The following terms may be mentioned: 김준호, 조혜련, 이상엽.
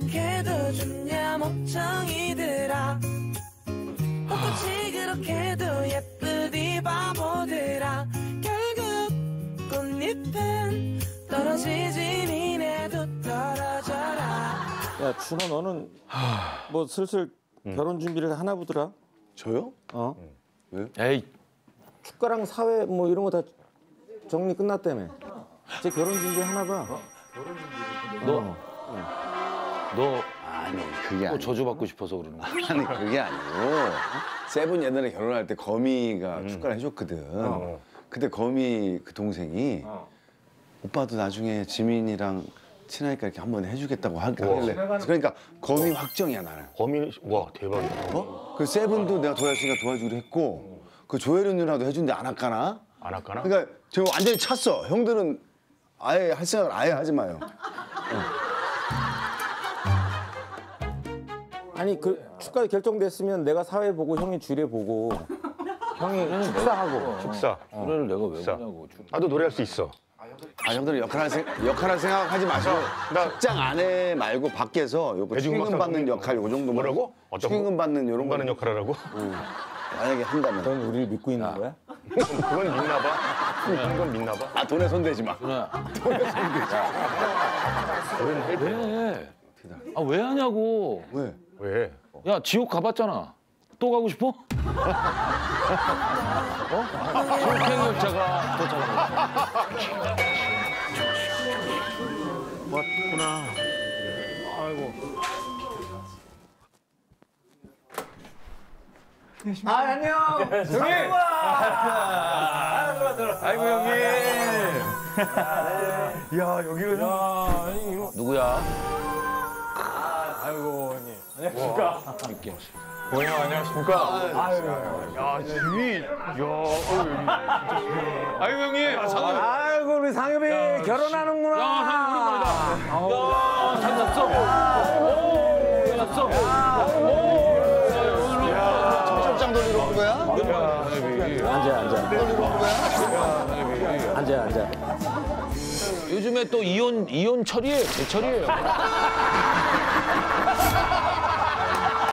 그렇게 둬주냐 멍청이들아. 벚꽃이 그렇게도 예쁘디 바보들아. 결국 꽃잎은 떨어지지 니네도 떨어져라. 야 준호, 너는 뭐 슬슬 결혼 준비를 하나 보더라. 저요? 어. 왜? 에이, 축가랑 사회 뭐 이런 거 다 정리 끝났다며. 쟤 결혼 준비 하나 봐. 어? 결혼 준비. 너 아니 그게 아니고 저주받고 싶어서 그러는 거야. 아니 그게 아니고, 세븐 옛날에 결혼할 때 거미가 축가를 해줬거든. 그때 거미 그 동생이 오빠도 나중에 지민이랑 친하니까 이렇게 한번 해주겠다고 하길래, 그러니까 거미 확정이야 나는. 거미, 와 대박이야. 어? 그 세븐도 내가 도와주니까 도와주기로 했고, 그 조혜련 누나도 해준데 안 할까나? 안 할까나? 그러니까 지금 완전히 찼어. 형들은 아예 할 생각을 아예 하지 마요. 아니 그 축가 결정됐으면 내가 사회 보고 형이 주례 보고 형이 축사하고. 축사. 노래를 내가 왜 하냐고. 나도 노래할 수 있어. 아 형들은 역할할 생각하지 마시고, 직장 안에 말고 밖에서 요거 축의금 받는 역할, 요 정도만. 뭐라고? 축의금 받는 요런 거 역할하라고? 만약에 한다면. 넌 우리를 믿고 있는 거야? 그건 믿나 봐. 그건 믿나 봐. 아 돈에 손대지 마. 돈에 손대지 마. 왜? 아 왜 하냐고. 왜? 왜? 야 지옥 가봤잖아. 또 가고 싶어? 어? 폭행업자가 도착했어. 왔구나. 아이고. 아 안녕. 형님. 아이고 형님. 야 여기는. 야 누구야? 아이고 형님. 안녕하십니까. 고객님 안녕하십니까. 아유, 야, 지민, 야, 아이고 형님. 아, 아이고 우리 상엽이 야, 결혼하는구나. 야, 상엽 오랜만이다. 잘 났어. 오, 잘 났어. 오, 청첩장 돌리러 온 거야? 앉아. 돌리러 온 거야? 앉아. 요즘에 또 이혼 처리해요.